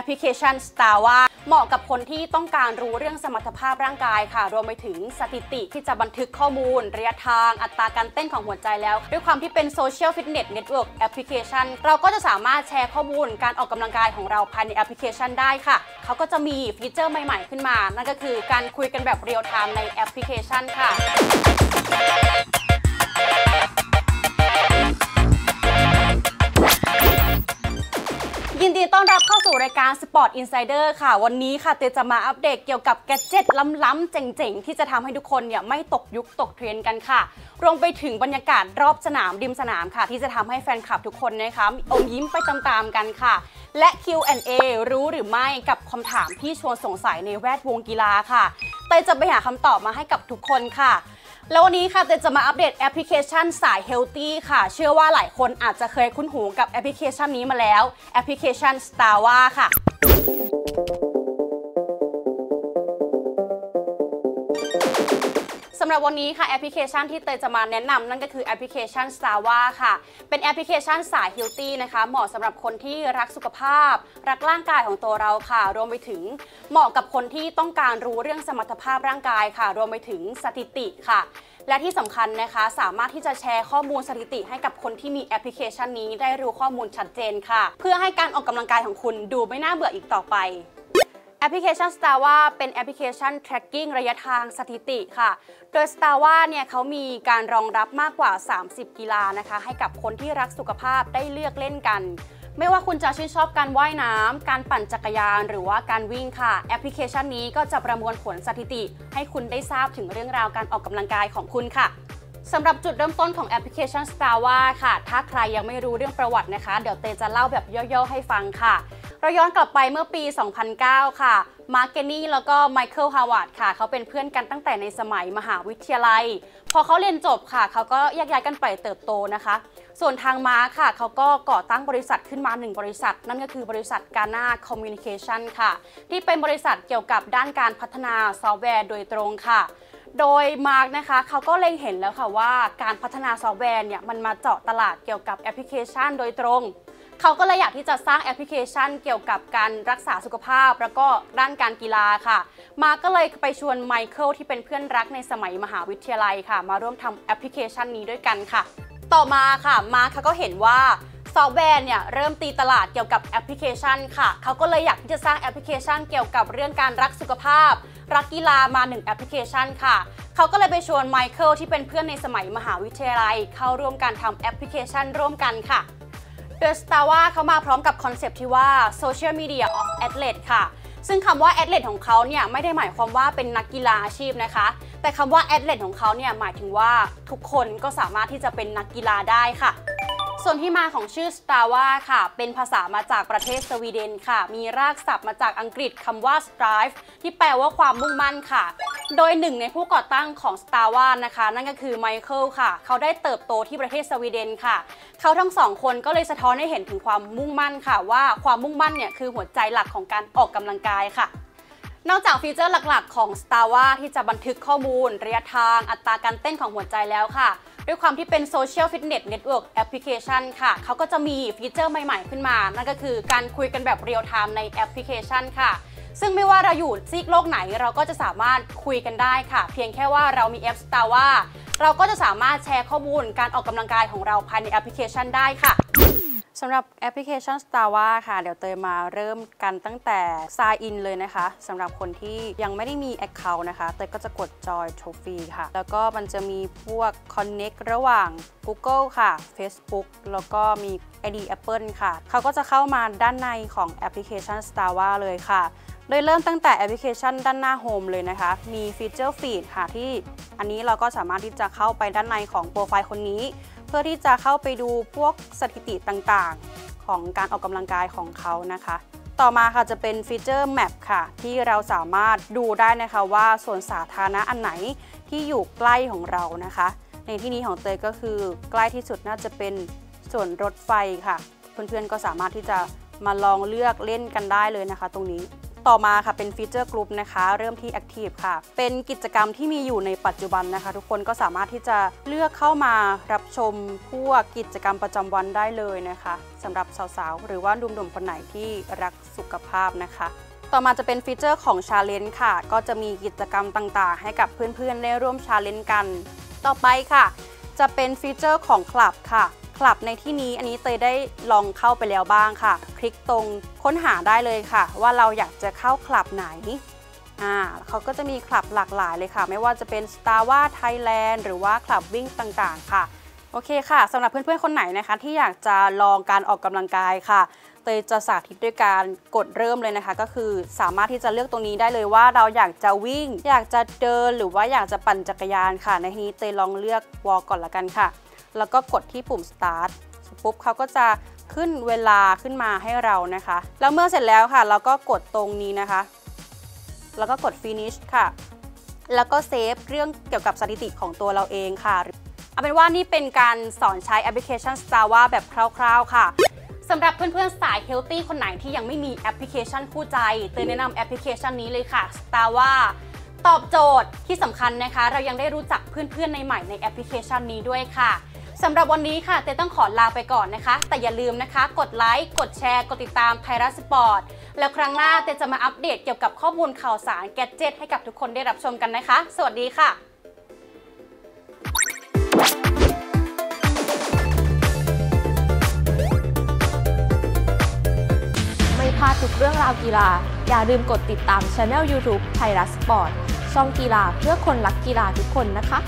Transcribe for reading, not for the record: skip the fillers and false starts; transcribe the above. ปพลิเคชัน Strava เหมาะกับคนที่ต้องการรู้เรื่องสมรรถภาพร่างกายค่ะรวมไปถึงสถิติที่จะบันทึกข้อมูลระยะทางอัตราการเต้นของหัวใจแล้วด้วยความที่เป็น Social Fitness Network Application เราก็จะสามารถแชร์ข้อมูลการออกกำลังกายของเราภายในแอปพลิเคชันได้ค่ะเขาก็จะมีฟีเจอร์ใหม่ๆขึ้นมานั่นก็คือการคุยกันแบบเรียลไทม์ในแอปพลิเคชันค่ะยินดีต้อนรับเข้าสู่รายการ Sport Insider ค่ะวันนี้ค่ะเตจะมาอัปเดตเกี่ยวกับแกดเจ็ตล้ำๆเจ๋งๆที่จะทำให้ทุกคนเนี่ยไม่ตกยุคตกเทรนกันค่ะรวมไปถึงบรรยากาศรอบสนามริมสนามค่ะที่จะทำให้แฟนคลับทุกคนนะคะอมยิ้มไปตามๆกันค่ะและ Q&A รู้หรือไม่กับคำถามที่ชวนสงสัยในแวดวงกีฬาค่ะเตจะไปหาคำตอบมาให้กับทุกคนค่ะแล้ววันนี้ค่ะเตจะมาอัปเดตแอปพลิเคชันสายเฮลตี้ค่ะเชื่อว่าหลายคนอาจจะเคยคุ้นหูกับแอปพลิเคชันนี้มาแล้วแอปพลิเคชัน Strava ค่ะสำหรับวันนี้ค่ะแอปพลิเคชันที่เตยจะมาแนะนำนั่นก็คือแอปพลิเคชัน Strava ค่ะเป็นแอปพลิเคชันสายเฮลตี้นะคะเหมาะสำหรับคนที่รักสุขภาพรักร่างกายของตัวเราค่ะรวมไปถึงเหมาะกับคนที่ต้องการรู้เรื่องสมรรถภาพร่างกายค่ะรวมไปถึงสถิติค่ะและที่สำคัญนะคะสามารถที่จะแชร์ข้อมูลสถิติให้กับคนที่มีแอปพลิเคชันนี้ได้รู้ข้อมูลชัดเจนค่ะเพื่อให้การออกกำลังกายของคุณดูไม่น่าเบื่ออีกต่อไปแอปพลิเคชัน Strava เป็นแอปพลิเคชัน tracking ระยะทางสถิติค่ะโดย Strava เนี่ยเขามีการรองรับมากกว่า30กีฬานะคะให้กับคนที่รักสุขภาพได้เลือกเล่นกันไม่ว่าคุณจะชื่นชอบการว่ายน้ำการปั่นจักรยานหรือว่าการวิ่งค่ะแอปพลิเคชันนี้ก็จะประมวลผลสถิติให้คุณได้ทราบถึงเรื่องราวการออกกำลังกายของคุณค่ะสำหรับจุดเริ่มต้นของแอปพลิเคชัน Strava ค่ะถ้าใครยังไม่รู้เรื่องประวัตินะคะเดี๋ยวเตจะเล่าแบบย่อๆให้ฟังค่ะเราย้อนกลับไปเมื่อปี 2009 ค่ะมาร์ค เกนนี่แล้วก็ไมเคิล ฮาวาร์ดค่ะเขาเป็นเพื่อนกันตั้งแต่ในสมัยมหาวิทยาลัยพอเขาเรียนจบค่ะเขาก็แยกย้ายกันไปเติบโตนะคะส่วนทางมาร์คค่ะเขาก็ก่อตั้งบริษัทขึ้นมา1บริษัทนั่นก็คือบริษัทกาน่าคอมมิวนิเคชันค่ะที่เป็นบริษัทเกี่ยวกับด้านการพัฒนาซอฟต์แวร์โดยตรงค่ะโดยมาร์คนะคะเขาก็เล็งเห็นแล้วค่ะว่าการพัฒนาซอฟต์แวร์เนี่ยมันมาเจาะตลาดเกี่ยวกับแอปพลิเคชันโดยตรงเขาก็เลยอยากที่จะสร้างแอปพลิเคชันเกี่ยวกับการรักษาสุขภาพแล้วก็ด้านการกีฬาค่ะมาก็เลยไปชวนไมเคิลที่เป็นเพื่อนรักในสมัยมหาวิทยาลัยค่ะมาร่วมทำแอปพลิเคชันนี้ด้วยกันค่ะต่อมาค่ะมาเขาก็เห็นว่าซอฟต์แวร์เนี่ยเริ่มตีตลาดเกี่ยวกับแอปพลิเคชันค่ะเขาก็เลยอยากที่จะสร้างแอปพลิเคชันเกี่ยวกับเรื่องการรักสุขภาพรักกีฬามา1แอปพลิเคชันค่ะเขาก็เลยไปชวนไมเคิลที่เป็นเพื่อนในสมัยมหาวิทยาลัยเข้าร่วมการทำแอปพลิเคชันร่วมกันค่ะโดย Strava เขามาพร้อมกับคอนเซปต์ที่ว่า Social Media of Athlete ค่ะซึ่งคำว่า Athlete ของเขาเนี่ยไม่ได้หมายความว่าเป็นนักกีฬาอาชีพนะคะแต่คำว่า Athlete ของเขาเนี่ยหมายถึงว่าทุกคนก็สามารถที่จะเป็นนักกีฬาได้ค่ะส่วนที่มาของชื่อ Strava ค่ะเป็นภาษามาจากประเทศสวีเดนค่ะมีรากศัพท์มาจากอังกฤษคำว่า Strive ที่แปลว่าความมุ่งมั่นค่ะโดยหนึ่งในผู้ก่อตั้งของ Strava นะคะนั่นก็คือไมเคิลค่ะเขาได้เติบโตที่ประเทศสวีเดนค่ะเขาทั้งสองคนก็เลยสะท้อนให้เห็นถึงความมุ่งมั่นค่ะว่าความมุ่งมั่นเนี่ยคือหัวใจหลักของการออกกำลังกายค่ะนอกจากฟีเจอร์หลักๆของ Strava ที่จะบันทึกข้อมูลระยะทางอัตราการเต้นของหัวใจแล้วค่ะด้วยความที่เป็น Social Fitness Network Application ค่ะเขาก็จะมีฟีเจอร์ใหม่ๆขึ้นมานั่นก็คือการคุยกันแบบเรียลไทม์ในแอปพลิเคชันค่ะซึ่งไม่ว่าเราอยู่ซีกโลกไหนเราก็จะสามารถคุยกันได้ค่ะเพียงแค่ว่าเรามีแอป Strava เราก็จะสามารถแชร์ข้อมูลการออกกำลังกายของเราภายในแอปพลิเคชันได้ค่ะสำหรับแอปพลิเคชัน Strava ค่ะเดี๋ยวเตยมาเริ่มกันตั้งแต่ Sign In เลยนะคะสำหรับคนที่ยังไม่ได้มี Account นะคะเตยก็จะกด Join Trophy ค่ะแล้วก็มันจะมีพวก Connect ระหว่าง Google ค่ะ Facebook แล้วก็มี ID Apple ค่ะเขาก็จะเข้ามาด้านในของแอปพลิเคชัน Strava เลยค่ะโดยเริ่มตั้งแต่แอปพลิเคชันด้านหน้า Home เลยนะคะมีฟีเจอร์ Feed ค่ะที่อันนี้เราก็สามารถที่จะเข้าไปด้านในของโปรไฟล์คนนี้เพื่อที่จะเข้าไปดูพวกสถิติต่างๆของการออกกำลังกายของเขานะคะต่อมาค่ะจะเป็นฟีเจอร์แมปค่ะที่เราสามารถดูได้นะคะว่าส่วนสาธารณะอันไหนที่อยู่ใกล้ของเรานะคะในที่นี้ของเตยก็คือใกล้ที่สุดน่าจะเป็นส่วนรถไฟค่ะเพื่อนๆก็สามารถที่จะมาลองเลือกเล่นกันได้เลยนะคะตรงนี้ ต่อมาค่ะเป็นฟีเจอร์กลุ่มนะคะเริ่มที่ Active ค่ะเป็นกิจกรรมที่มีอยู่ในปัจจุบันนะคะทุกคนก็สามารถที่จะเลือกเข้ามารับชมพวกกิจกรรมประจำวันได้เลยนะคะสำหรับสาวๆหรือว่าหนุ่มๆคนไหนที่รักสุขภาพนะคะต่อมาจะเป็นฟีเจอร์ของ Challenge ค่ะก็จะมีกิจกรรมต่างๆให้กับเพื่อนๆได้ร่วม Challenge กันต่อไปค่ะจะเป็นฟีเจอร์ของคลับค่ะคลับในที่นี้อันนี้เตยได้ลองเข้าไปแล้วบ้างค่ะคลิกตรงค้นหาได้เลยค่ะว่าเราอยากจะเข้าคลับไหนเขาก็จะมีคลับหลากหลายเลยค่ะไม่ว่าจะเป็น Strava Thailand หรือว่าคลับวิ่งต่างๆค่ะโอเคค่ะสำหรับเพื่อนๆคนไหนนะคะที่อยากจะลองการออกกำลังกายค่ะเตยจะสาธิตด้วยการกดเริ่มเลยนะคะก็คือสามารถที่จะเลือกตรงนี้ได้เลยว่าเราอยากจะวิ่งอยากจะเดินหรือว่าอยากจะปั่นจักรยานค่ะในที่นี้เตยลองเลือกวอลก่อนละกันค่ะแล้วก็กดที่ปุ่ม start ปุ๊บเขาก็จะขึ้นเวลาขึ้นมาให้เรานะคะแล้วเมื่อเสร็จแล้วค่ะเราก็กดตรงนี้นะคะแล้วก็กด finish ค่ะแล้วก็เซฟเรื่องเกี่ยวกับสถิติของตัวเราเองค่ะเอาเป็นว่านี่เป็นการสอนใช้แอปพลิเคชัน Strava แบบคร่าวๆค่ะสำหรับเพื่อนๆสายเฮลตี้คนไหนที่ยังไม่มีแอปพลิเคชันคู่ใจเตยแนะนำแอปพลิเคชันนี้เลยค่ะ Stravaตอบโจทย์ที่สำคัญนะคะเรายังได้รู้จักเพื่อนๆในใหม่ในแอปพลิเคชันนี้ด้วยค่ะสำหรับวันนี้ค่ะเต้ต้องขอลาไปก่อนนะคะแต่อย่าลืมนะคะกดไลค์กดแชร์กดติดตามไทยรัฐสปอร์ตแล้วครั้งหน้าเต้จะมาอัปเดตเกี่ยวกับข้อมูลข่าวสารแกดเจ็ตให้กับทุกคนได้รับชมกันนะคะสวัสดีค่ะไม่พลาดทุกเรื่องราวกีฬาอย่าลืมกดติดตาม Channel YouTube ไทยรัฐสปอร์ตช่องกีฬาเพื่อคนรักกีฬาทุกคนนะคะ